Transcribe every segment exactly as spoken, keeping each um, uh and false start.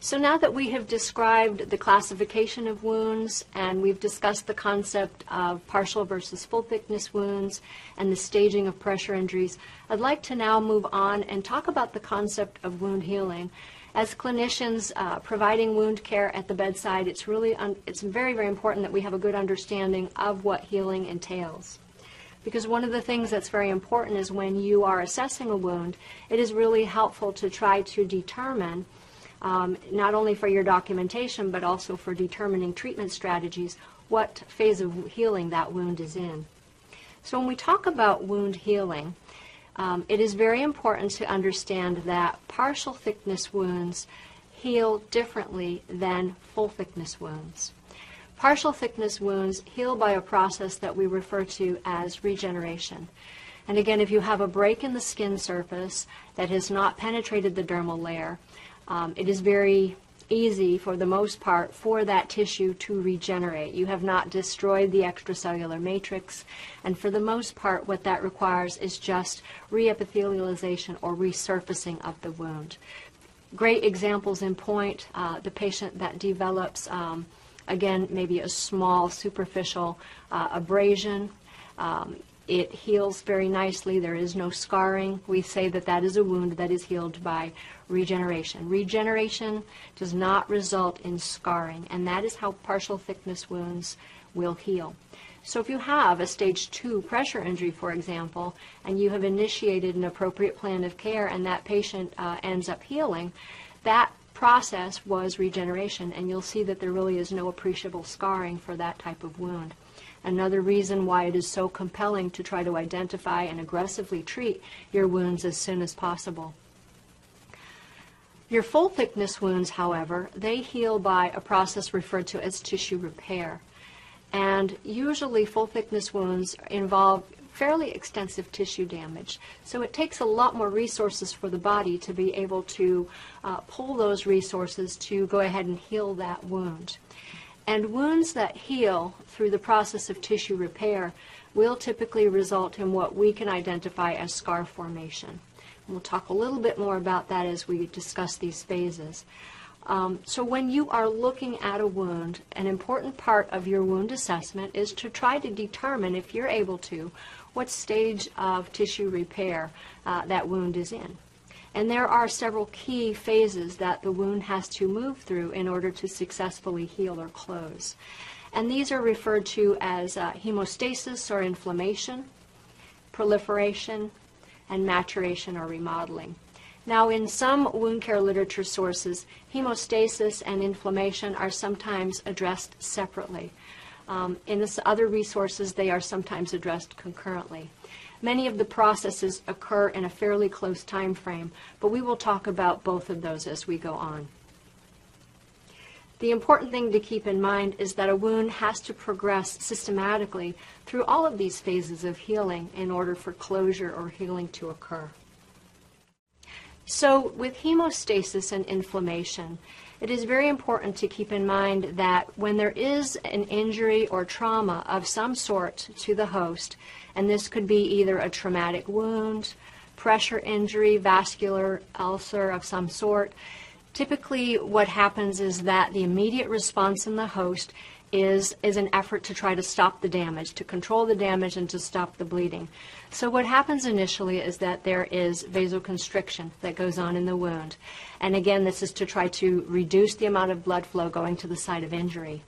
So now that we have described the classification of wounds and we've discussed the concept of partial versus full thickness wounds and the staging of pressure injuries, I'd like to now move on and talk about the concept of wound healing. As clinicians uh, providing wound care at the bedside, it's really un it's very, very important that we have a good understanding of what healing entails. Because one of the things that's very important is when you are assessing a wound, it is really helpful to try to determine, um, not only for your documentation, but also for determining treatment strategies, what phase of healing that wound is in. So when we talk about wound healing, um, it is very important to understand that partial thickness wounds heal differently than full thickness wounds. Partial thickness wounds heal by a process that we refer to as regeneration. And again, if you have a break in the skin surface that has not penetrated the dermal layer, um, it is very easy, for the most part, for that tissue to regenerate. You have not destroyed the extracellular matrix, and for the most part, what that requires is just re-epithelialization or resurfacing of the wound. Great examples in point, uh, the patient that develops um, Again, maybe a small superficial uh, abrasion. Um, it heals very nicely. There is no scarring. We say that that is a wound that is healed by regeneration. Regeneration does not result in scarring, and that is how partial thickness wounds will heal. So if you have a stage two pressure injury, for example, and you have initiated an appropriate plan of care and that patient uh, ends up healing, that process was regeneration, and you'll see that there really is no appreciable scarring for that type of wound. Another reason why it is so compelling to try to identify and aggressively treat your wounds as soon as possible. Your full thickness wounds, however, they heal by a process referred to as tissue repair. And usually full thickness wounds involve fairly extensive tissue damage. So it takes a lot more resources for the body to be able to uh, pull those resources to go ahead and heal that wound. And wounds that heal through the process of tissue repair will typically result in what we can identify as scar formation. And we'll talk a little bit more about that as we discuss these phases. Um, so when you are looking at a wound, an important part of your wound assessment is to try to determine, if you're able to, what stage of tissue repair uh, that wound is in. And there are several key phases that the wound has to move through in order to successfully heal or close. And these are referred to as uh, hemostasis or inflammation, proliferation, and maturation or remodeling. Now, in some wound care literature sources, hemostasis and inflammation are sometimes addressed separately. Um, in this other resources, they are sometimes addressed concurrently. Many of the processes occur in a fairly close time frame, but we will talk about both of those as we go on. The important thing to keep in mind is that a wound has to progress systematically through all of these phases of healing in order for closure or healing to occur. So with hemostasis and inflammation, it is very important to keep in mind that when there is an injury or trauma of some sort to the host, and this could be either a traumatic wound, pressure injury, vascular ulcer of some sort, typically what happens is that the immediate response in the host is, is an effort to try to stop the damage, to control the damage, and to stop the bleeding. So what happens initially is that there is vasoconstriction that goes on in the wound. And again, this is to try to reduce the amount of blood flow going to the site of injury.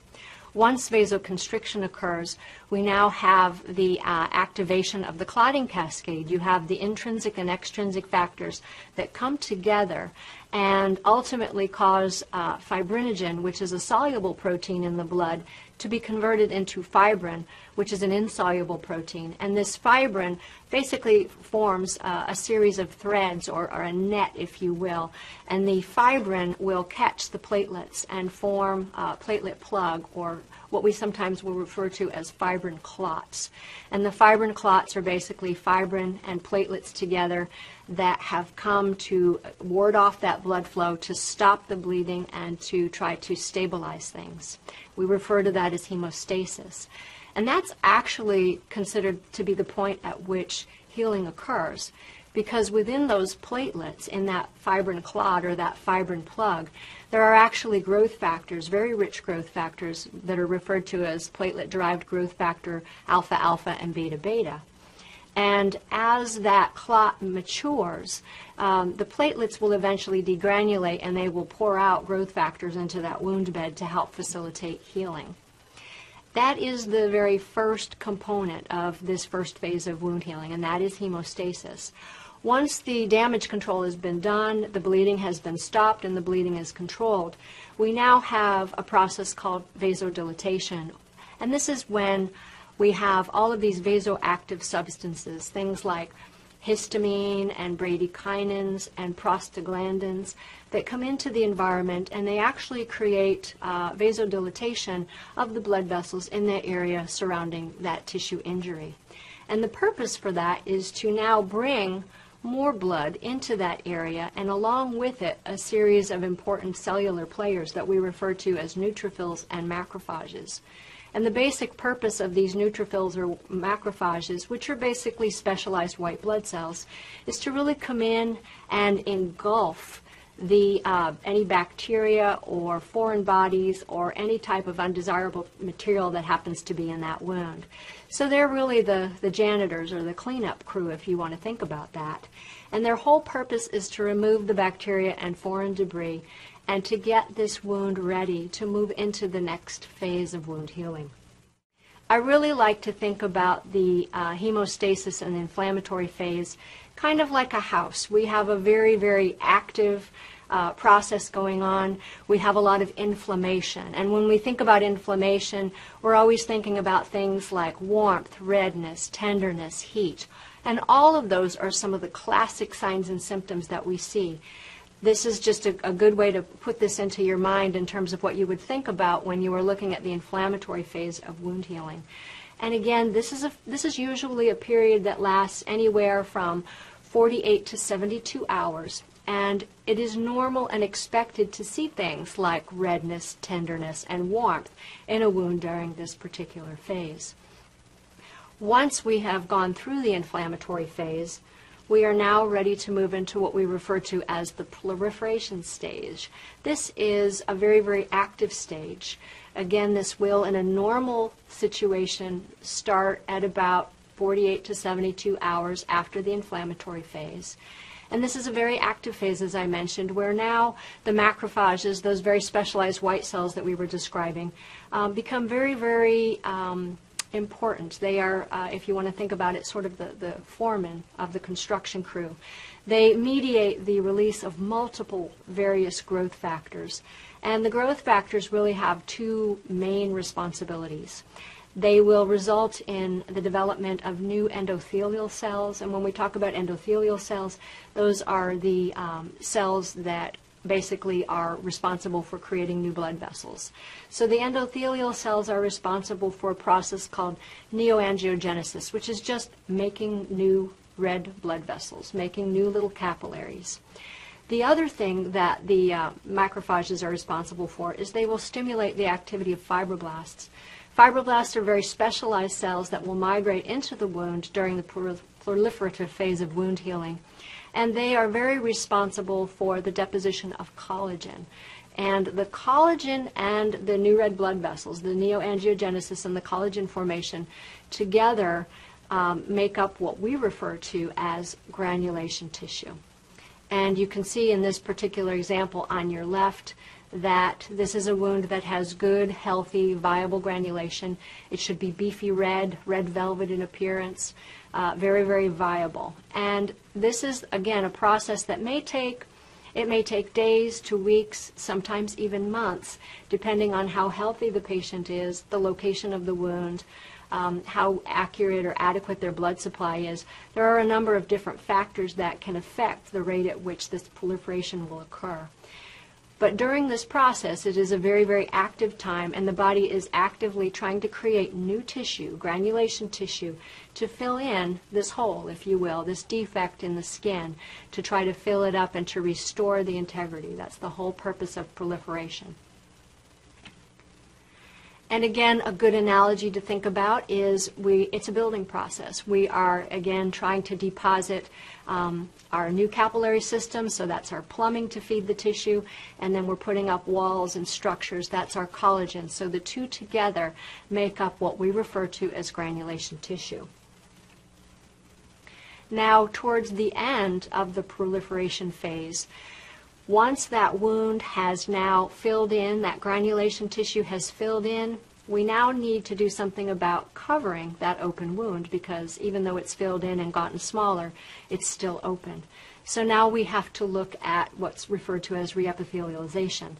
Once vasoconstriction occurs, we now have the uh, activation of the clotting cascade. You have the intrinsic and extrinsic factors that come together and ultimately cause uh, fibrinogen, which is a soluble protein in the blood, to be converted into fibrin, which is an insoluble protein. And this fibrin basically forms uh, a series of threads, or, or a net, if you will. And the fibrin will catch the platelets and form a platelet plug, or what we sometimes will refer to as fibrin clots. And the fibrin clots are basically fibrin and platelets together that have come to ward off that blood flow, to stop the bleeding, and to try to stabilize things. We refer to that as hemostasis. And that's actually considered to be the point at which healing occurs. because within those platelets, in that fibrin clot or that fibrin plug, there are actually growth factors, very rich growth factors that are referred to as platelet-derived growth factor alpha-alpha and beta-beta. And as that clot matures, um, the platelets will eventually degranulate and they will pour out growth factors into that wound bed to help facilitate healing. That is the very first component of this first phase of wound healing, and that is hemostasis. Once the damage control has been done, the bleeding has been stopped, and the bleeding is controlled, we now have a process called vasodilatation. And this is when we have all of these vasoactive substances, things like histamine and bradykinins and prostaglandins that come into the environment, and they actually create uh, vasodilatation of the blood vessels in the area surrounding that tissue injury. And the purpose for that is to now bring more blood into that area, and along with it a series of important cellular players that we refer to as neutrophils and macrophages. And the basic purpose of these neutrophils or macrophages, which are basically specialized white blood cells, is to really come in and engulf the, uh, any bacteria or foreign bodies or any type of undesirable material that happens to be in that wound. So they're really the, the janitors or the cleanup crew, if you want to think about that. And their whole purpose is to remove the bacteria and foreign debris and to get this wound ready to move into the next phase of wound healing. I really like to think about the uh, hemostasis and the inflammatory phase kind of like a house. We have a very, very active uh, process going on. We have a lot of inflammation. And when we think about inflammation, we're always thinking about things like warmth, redness, tenderness, heat. And all of those are some of the classic signs and symptoms that we see. This is just a, a good way to put this into your mind in terms of what you would think about when you were looking at the inflammatory phase of wound healing. And again, this is, a, this is usually a period that lasts anywhere from forty-eight to seventy-two hours. And it is normal and expected to see things like redness, tenderness, and warmth in a wound during this particular phase. Once we have gone through the inflammatory phase, we are now ready to move into what we refer to as the proliferation stage. This is a very, very active stage. Again, this will, in a normal situation, start at about forty-eight to seventy-two hours after the inflammatory phase. And this is a very active phase, as I mentioned, where now the macrophages, those very specialized white cells that we were describing, um, become very, very um, important. They are, uh, if you want to think about it, sort of the, the foreman of the construction crew. They mediate the release of multiple various growth factors. And the growth factors really have two main responsibilities. They will result in the development of new endothelial cells. And when we talk about endothelial cells, those are the um, cells that basically are responsible for creating new blood vessels. So the endothelial cells are responsible for a process called neoangiogenesis, which is just making new red blood vessels, making new little capillaries. The other thing that the uh, macrophages are responsible for is they will stimulate the activity of fibroblasts. Fibroblasts are very specialized cells that will migrate into the wound during the proliferative phase of wound healing. And they are very responsible for the deposition of collagen. And the collagen and the new red blood vessels, the neoangiogenesis and the collagen formation, together um, make up what we refer to as granulation tissue. And you can see in this particular example on your left that this is a wound that has good, healthy, viable granulation. It should be beefy red, red velvet in appearance, uh, very, very viable. And this is, again, a process that may take, it may take days to weeks, sometimes even months, depending on how healthy the patient is, the location of the wound, um, how accurate or adequate their blood supply is. There are a number of different factors that can affect the rate at which this proliferation will occur. But during this process, it is a very, very active time, and the body is actively trying to create new tissue, granulation tissue, to fill in this hole, if you will, this defect in the skin, to try to fill it up and to restore the integrity. That's the whole purpose of proliferation. And again, a good analogy to think about is we, it's a building process. We are, again, trying to deposit um, our new capillary system, so that's our plumbing to feed the tissue, and then we're putting up walls and structures, that's our collagen. So the two together make up what we refer to as granulation tissue. Now, towards the end of the proliferation phase, once that wound has now filled in, that granulation tissue has filled in, we now need to do something about covering that open wound, because even though it's filled in and gotten smaller, it's still open. So now we have to look at what's referred to as re-epithelialization.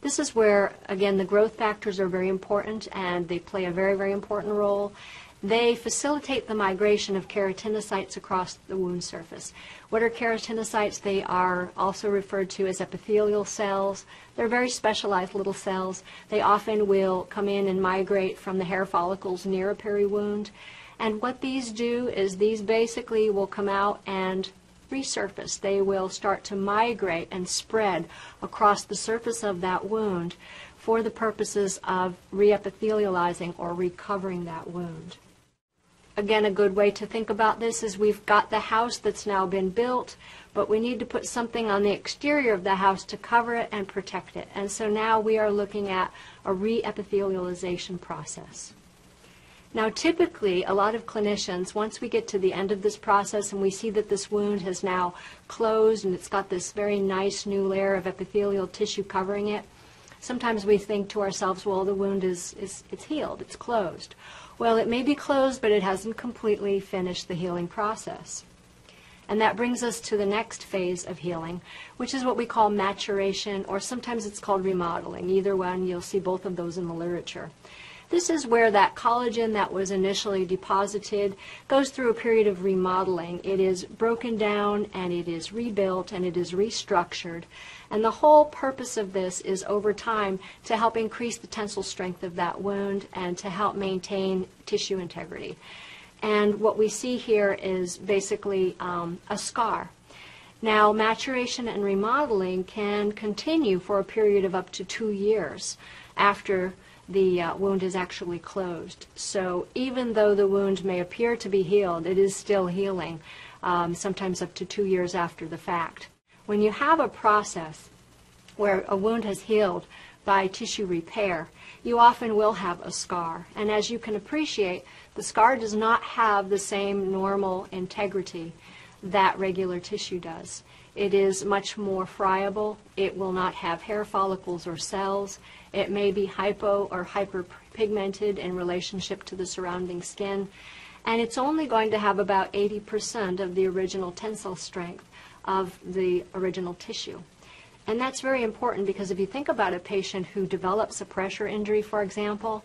This is where, again, the growth factors are very important, and they play a very, very important role. They facilitate the migration of keratinocytes across the wound surface. What are keratinocytes? They are also referred to as epithelial cells. They're very specialized little cells. They often will come in and migrate from the hair follicles near a periwound. And what these do is these basically will come out and resurface. They will start to migrate and spread across the surface of that wound for the purposes of re-epithelializing or recovering that wound. Again, a good way to think about this is we've got the house that's now been built, but we need to put something on the exterior of the house to cover it and protect it. And so now we are looking at a re-epithelialization process. Now, typically, a lot of clinicians, once we get to the end of this process and we see that this wound has now closed and it's got this very nice new layer of epithelial tissue covering it, sometimes we think to ourselves, well, the wound is, is it's healed, it's closed. Well, it may be closed, but it hasn't completely finished the healing process. And that brings us to the next phase of healing, which is what we call maturation, or sometimes it's called remodeling. Either one, you'll see both of those in the literature. This is where that collagen that was initially deposited goes through a period of remodeling. It is broken down, and it is rebuilt, and it is restructured. And the whole purpose of this is, over time, to help increase the tensile strength of that wound and to help maintain tissue integrity. And what we see here is basically um, a scar. Now, maturation and remodeling can continue for a period of up to two years after the uh, wound is actually closed. So even though the wound may appear to be healed, it is still healing, um, sometimes up to two years after the fact. When you have a process where a wound has healed by tissue repair, you often will have a scar. And as you can appreciate, the scar does not have the same normal integrity that regular tissue does. It is much more friable. It will not have hair follicles or cells. It may be hypo or hyperpigmented in relationship to the surrounding skin. And it's only going to have about eighty percent of the original tensile strength of the original tissue. And that's very important, because if you think about a patient who develops a pressure injury, for example,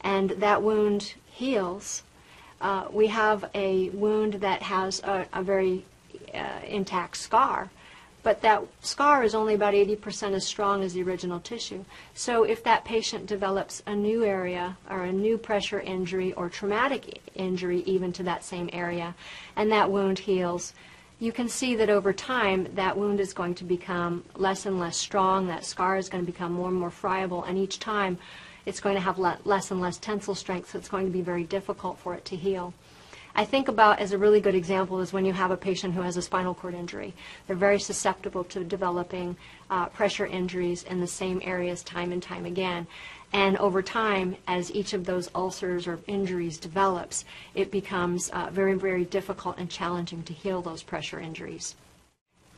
and that wound heals, uh, we have a wound that has a, a very Uh, intact scar, but that scar is only about eighty percent as strong as the original tissue. So if that patient develops a new area or a new pressure injury or traumatic injury even to that same area, and that wound heals, you can see that over time that wound is going to become less and less strong, that scar is going to become more and more friable, and each time it's going to have le- less and less tensile strength, so it's going to be very difficult for it to heal. I think about as a really good example is when you have a patient who has a spinal cord injury. They're very susceptible to developing uh, pressure injuries in the same areas time and time again. And over time, as each of those ulcers or injuries develops, it becomes uh, very, very difficult and challenging to heal those pressure injuries.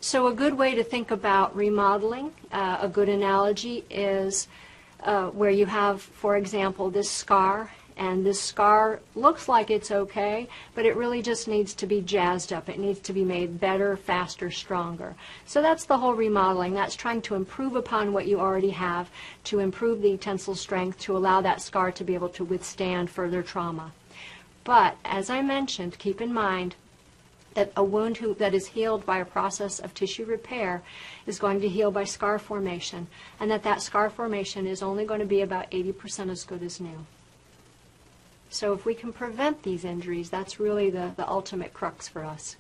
So a good way to think about remodeling, uh, a good analogy is uh, where you have, for example, this scar. And this scar looks like it's okay, but it really just needs to be jazzed up. It needs to be made better, faster, stronger. So that's the whole remodeling. That's trying to improve upon what you already have, to improve the tensile strength, to allow that scar to be able to withstand further trauma. But as I mentioned, keep in mind that a wound who, that is healed by a process of tissue repair is going to heal by scar formation, and that that scar formation is only going to be about eighty percent as good as new. So if we can prevent these injuries, that's really the, the ultimate crux for us.